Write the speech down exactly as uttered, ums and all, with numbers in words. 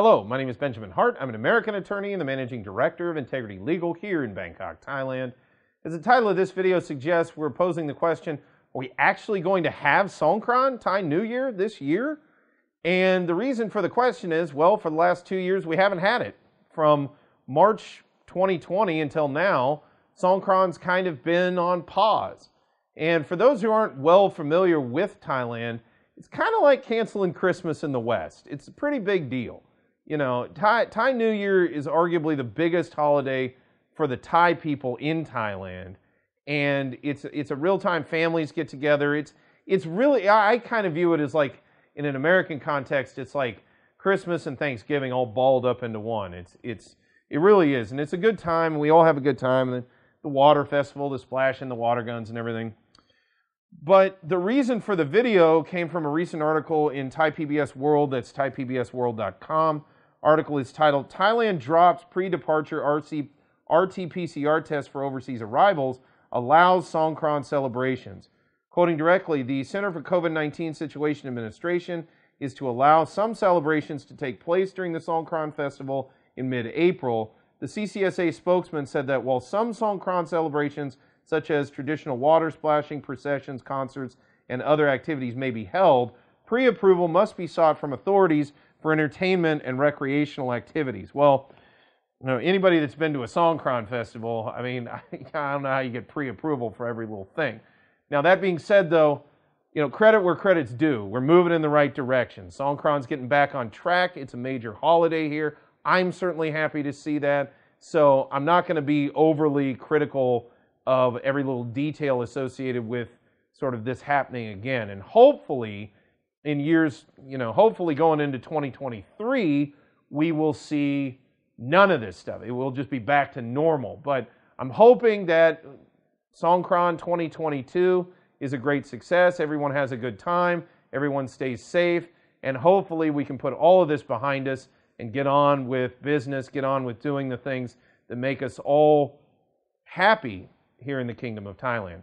Hello, my name is Benjamin Hart. I'm an American attorney and the managing director of Integrity Legal here in Bangkok, Thailand. As the title of this video suggests, we're posing the question, are we actually going to have Songkran, Thai New Year, this year? And the reason for the question is, well, for the last two years, we haven't had it. From March twenty twenty until now, Songkran's kind of been on pause. And for those who aren't well familiar with Thailand, it's kind of like canceling Christmas in the West. It's a pretty big deal. You know, Thai, Thai New Year is arguably the biggest holiday for the Thai people in Thailand, and it's it's a real time families get together. It's it's really I, I kind of view it as like, in an American context, it's like Christmas and Thanksgiving all balled up into one. It's it's it really is, and it's a good time. We all have a good time. The, the water festival, the splash and the water guns and everything. But the reason for the video came from a recent article in Thai P B S World. That's thai p b s world dot com. Article is titled, Thailand Drops Pre-Departure R T P C R Test for Overseas Arrivals, Allows Songkran Celebrations. Quoting directly, the Center for COVID nineteen Situation Administration is to allow some celebrations to take place during the Songkran Festival in mid-April. The C C S A spokesman said that while some Songkran celebrations, such as traditional water splashing, processions, concerts, and other activities may be held, pre-approval must be sought from authorities for entertainment and recreational activities. Well, you know, anybody that's been to a Songkran festival, I mean, I, I don't know how you get pre-approval for every little thing. Now, that being said, though, you know, credit where credit's due. We're moving in the right direction. Songkran's getting back on track. It's a major holiday here. I'm certainly happy to see that. So I'm not going to be overly critical of every little detail associated with sort of this happening again. And hopefully, in years, you know, hopefully going into twenty twenty-three, we will see none of this stuff. It will just be back to normal. But I'm hoping that Songkran twenty twenty-two is a great success. Everyone has a good time. Everyone stays safe. And hopefully we can put all of this behind us and get on with business, get on with doing the things that make us all happy here in the Kingdom of Thailand.